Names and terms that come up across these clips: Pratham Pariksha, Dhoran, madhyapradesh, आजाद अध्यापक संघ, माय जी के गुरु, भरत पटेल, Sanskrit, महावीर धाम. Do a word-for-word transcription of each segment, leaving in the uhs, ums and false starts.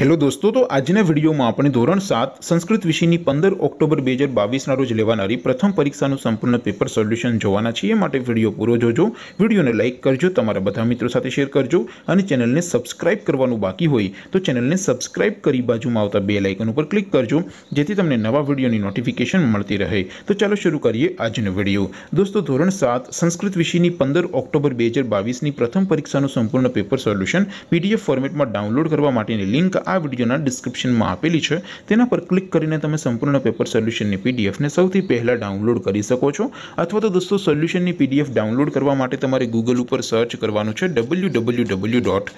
Hello दोस्तों, तो आजना video में आपणे धोरण सात संस्कृत विषय की पंदर ऑक्टोबर बे हज़ार बावीस ना रोज लेवानारी प्रथम परीक्षानु संपूर्ण पेपर सोल्यूशन जोवाना छे। माटे विडियो पूरो जोजो, विडियो ने लाइक करजो, तमारा बधा मित्रों साथे शेर करजो और चेनल ने सब्सक्राइब करवानुं बाकी होय तो चेनल ने सब्सक्राइब करी बाजू में आवता बेल आइकन पर क्लिक करजो, जेथी तमने नवा विडियो की नोटिफिकेशन मळती रहे। तो चलो शुरू करिए आजनो विडियो। दोस्तों, धोरण सात संस्कृत विषय की पंदर ऑक्टोबर बे हज़ार बावीस की प्रथम परीक्षानु संपूर्ण पेपर सोल्यूशन पीडीएफ फॉर्मेट में डाउनलॉड करवा माटेनी लिंक आ वीडियोना डिस्क्रिप्शन में आपेली है। तेना पर क्लिक करीने तमे संपूर्ण पेपर सोल्यूशन पीडीएफ ने सौथी पहला डाउनलॉड करी सको छो। अथवा तो दोस्तों, सोल्यूशन पीडीएफ डाउनलॉड करवा माटे तमारे गूगल पर सर्च करवानुं छे W W W dot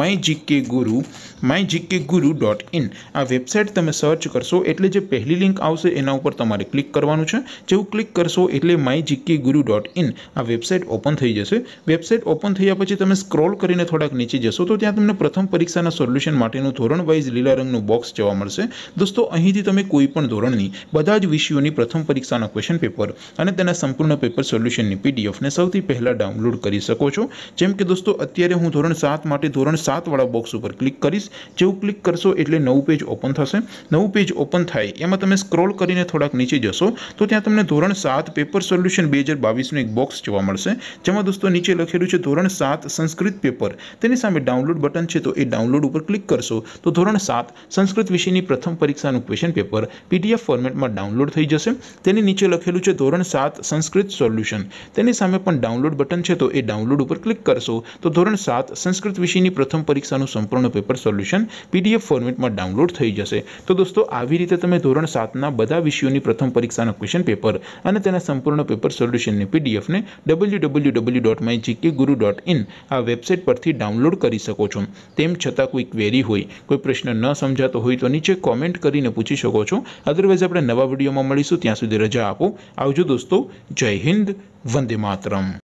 माय जी के गुरु माय जी के गुरु dot in. आ वेबसाइट तमे सर्च करशो एटले जे पहली लिंक आवशे एना उपर तमारे क्लिक करवानुं छे। जेवुं क्लिक करशो एटले माय जी के गुरु dot in आ वेबसाइट ओपन थई जशे। वेबसाइट ओपन थया पछी तमे स्क्रॉल करीने थोड़ाक नीचे जशो तो त्यां तमने प्रथम परीक्षाना सोल्यूशन माटेनुं धोरण वाइज लीला रंगनो बॉक्स जोवा मळशे। दोस्तों, अहींथी तमे कोईपण धोरणनी बधा ज विषयोनी प्रथम परीक्षाना क्वेश्चन पेपर अने तेना संपूर्ण पेपर सोल्यूशननी पीडीएफ ने सौथी पहला डाउनलॉड करी शको छो। जेम के दोस्तों, अत्यारे हूँ धोरण सात माटे धोरण सात वाळा बॉक्स पर क्लिक करीश। जेवुं क्लिक करशो एटले नवुं पेज ओपन थशे। नवुं पेज ओपन थाय एमां तमे स्क्रॉल करीने थोड़ाक नीचे जशो तो त्यां तमने धोरण सात पेपर सोल्यूशन बे हज़ार बावीस नो एक बॉक्स जोवा मळशे, जेमां दोस्तों नीचे लखेलुं छे धोरण सात संस्कृत पेपर, तेनी सामे डाउनलॉड बटन छे तो ए डाउनलॉड उपर क्लिक करशो तो धोरण सात संस्कृत विषय की प्रथम परीक्षा क्वेश्चन पेपर पीडीएफ फॉर्मेट में डाउनलॉड थी जैसे। नीचे लखेलू है धोरण सात संस्कृत सोल्यूशन, तेनी सामे पण डाउनलॉड बटन है तो ये डाउनलॉड पर क्लिक करशो तो धोरण सात संस्कृत विषय की प्रथम परीक्षा संपूर्ण पेपर सोल्यूशन पीडीएफ फॉर्मेट में डाउनलॉड थी जैसे। तो दोस्तों, आवी रीते तमे धोरण सात ना बधा विषयों की प्रथम परीक्षा क्वेश्चन पेपर अने तेना संपूर्ण पेपर सोल्यूशन पीडीएफ ने W W W dot माय जी के गुरु dot in आ वेबसाइट परथी डाउनलॉड करी शको छो। तेम छतां कोई क्वेरी होय, कोई प्रश्न न समझाता हो तो नीचे कॉमेंट करीने पूछी शको छो। अदरवाइज आपणे नवा विडियो में मळीशुं, त्यां सुधी रजा आपो। आवजो दोस्तों, जय हिंद, वंदे मातरम।